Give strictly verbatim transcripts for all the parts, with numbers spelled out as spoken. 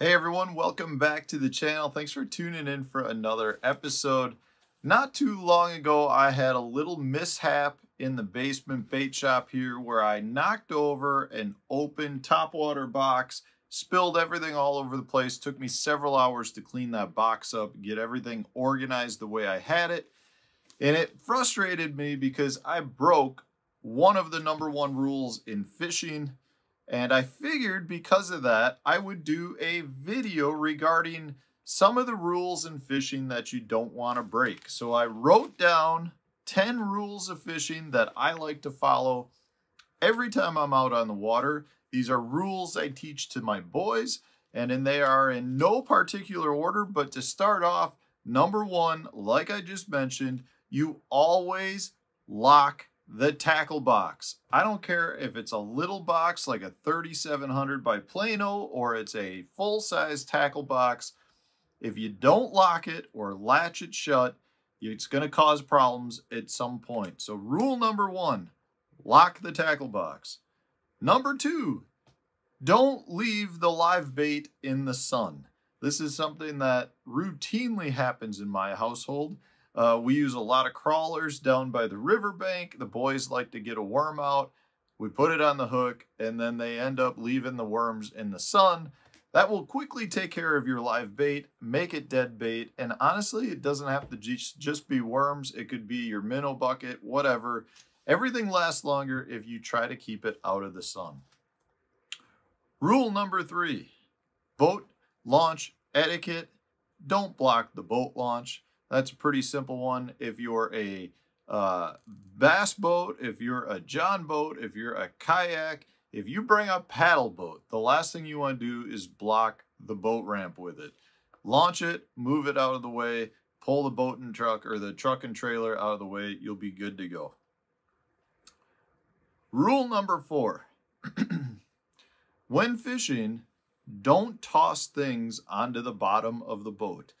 Hey everyone, welcome back to the channel. Thanks for tuning in for another episode. Not too long ago, I had a little mishap in the basement bait shop here where I knocked over an open topwater box, spilled everything all over the place. Took me several hours to clean that box up, get everything organized the way I had it. And it frustrated me because I broke one of the number one rules in fishing. And I figured because of that, I would do a video regarding some of the rules in fishing that you don't want to break. So I wrote down ten rules of fishing that I like to follow every time I'm out on the water. These are rules I teach to my boys, and then they are in no particular order. But to start off, number one, like I just mentioned, you always lock the tackle box. I don't care if it's a little box like a thirty-seven hundred by Plano or it's a full-size tackle box. If you don't lock it or latch it shut, it's going to cause problems at some point. So rule number one, lock the tackle box. Number two, don't leave the live bait in the sun. This is something that routinely happens in my household. Uh, we use a lot of crawlers down by the riverbank. The boys like to get a worm out. We put it on the hook, and then they end up leaving the worms in the sun. That will quickly take care of your live bait, make it dead bait. And honestly, it doesn't have to just be worms. It could be your minnow bucket, whatever. Everything lasts longer if you try to keep it out of the sun. Rule number three, boat launch etiquette. Don't block the boat launch. That's a pretty simple one. If you're a uh, bass boat, if you're a john boat, if you're a kayak, if you bring a paddle boat, the last thing you want to do is block the boat ramp with it. Launch it, move it out of the way, pull the boat and truck or the truck and trailer out of the way. You'll be good to go. Rule number four. When fishing, don't toss things onto the bottom of the boat.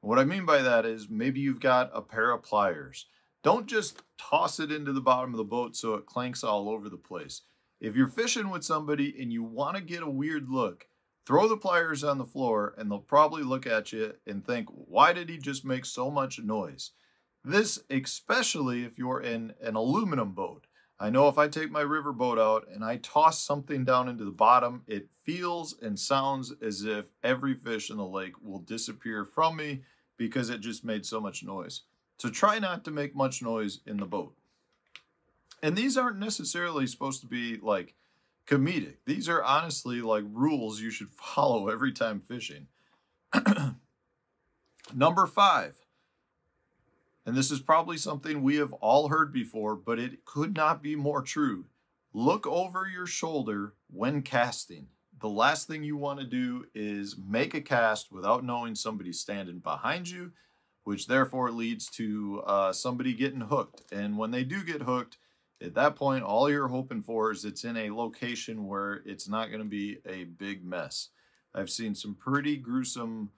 What I mean by that is maybe you've got a pair of pliers. Don't just toss it into the bottom of the boat so it clanks all over the place. If you're fishing with somebody and you want to get a weird look, throw the pliers on the floor and they'll probably look at you and think, why did he just make so much noise? This especially if you're in an aluminum boat. I know if I take my river boat out and I toss something down into the bottom, it feels and sounds as if every fish in the lake will disappear from me because it just made so much noise. So try not to make much noise in the boat. And these aren't necessarily supposed to be like comedic. These are honestly like rules you should follow every time fishing. Number five. And this is probably something we have all heard before, but it could not be more true. Look over your shoulder when casting. The last thing you want to do is make a cast without knowing somebody's standing behind you, which therefore leads to uh, somebody getting hooked. And when they do get hooked, at that point, all you're hoping for is it's in a location where it's not going to be a big mess. I've seen some pretty gruesome...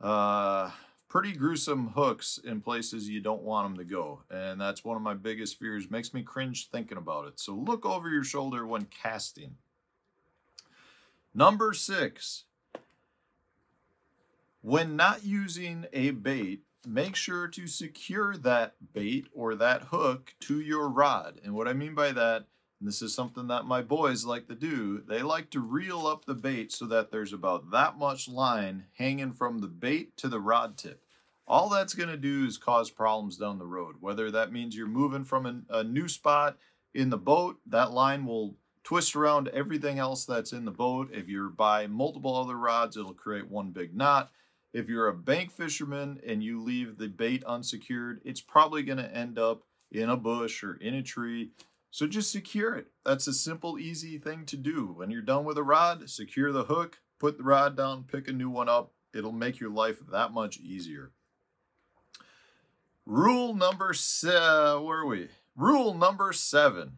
Uh, Pretty gruesome hooks in places you don't want them to go. And that's one of my biggest fears. Makes me cringe thinking about it. So look over your shoulder when casting. Number six. When not using a bait, make sure to secure that bait or that hook to your rod. And what I mean by that, and this is something that my boys like to do, they like to reel up the bait so that there's about that much line hanging from the bait to the rod tip. All that's going to do is cause problems down the road. Whether that means you're moving from an, a new spot in the boat, that line will twist around everything else that's in the boat. If you're by multiple other rods, it'll create one big knot. If you're a bank fisherman and you leave the bait unsecured, it's probably going to end up in a bush or in a tree. So just secure it. That's a simple, easy thing to do. When you're done with a rod, secure the hook, put the rod down, pick a new one up. It'll make your life that much easier. Rule number seven, where are we? Rule number seven,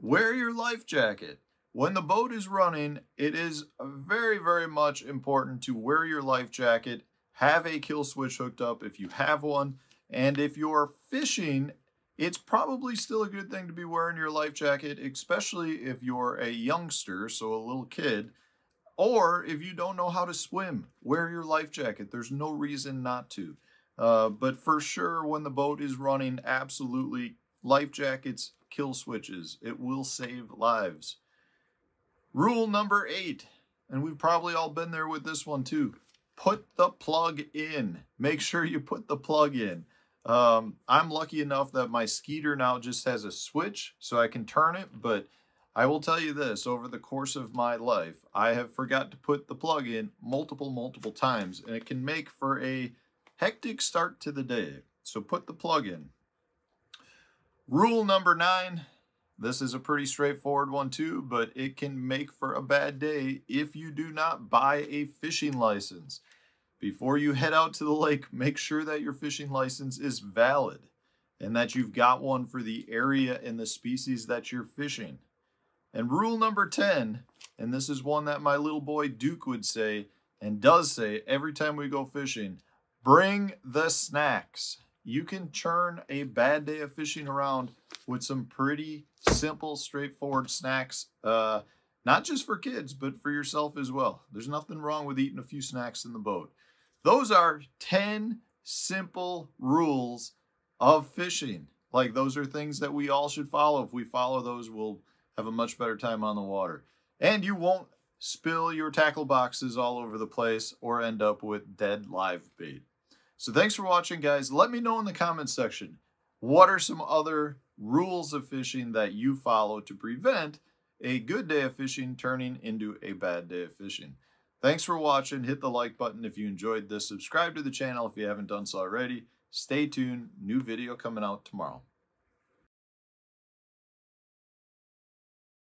wear your life jacket. When the boat is running, it is very, very much important to wear your life jacket, have a kill switch hooked up if you have one, and if you're fishing, it's probably still a good thing to be wearing your life jacket, especially if you're a youngster, so a little kid. Or if you don't know how to swim, wear your life jacket. There's no reason not to. Uh, but for sure, when the boat is running, absolutely life jackets, kill switches. It will save lives. Rule number eight, and we've probably all been there with this one too. Put the plug in. Make sure you put the plug in. Um, I'm lucky enough that my Skeeter now just has a switch so I can turn it, but I will tell you this, over the course of my life, I have forgot to put the plug in multiple, multiple times, and it can make for a hectic start to the day. So put the plug in. Rule number nine, this is a pretty straightforward one too, but it can make for a bad day if you do not buy a fishing license. Before you head out to the lake, make sure that your fishing license is valid and that you've got one for the area and the species that you're fishing. And rule number ten, and this is one that my little boy Duke would say and does say every time we go fishing, bring the snacks. You can turn a bad day of fishing around with some pretty simple, straightforward snacks, uh, not just for kids, but for yourself as well. There's nothing wrong with eating a few snacks in the boat. Those are ten simple rules of fishing. Like, those are things that we all should follow. If we follow those, we'll have a much better time on the water. And you won't spill your tackle boxes all over the place or end up with dead live bait. So thanks for watching, guys. Let me know in the comments section, what are some other rules of fishing that you follow to prevent a good day of fishing turning into a bad day of fishing? Thanks for watching. Hit the like button if you enjoyed this. Subscribe to the channel if you haven't done so already. Stay tuned. New video coming out tomorrow.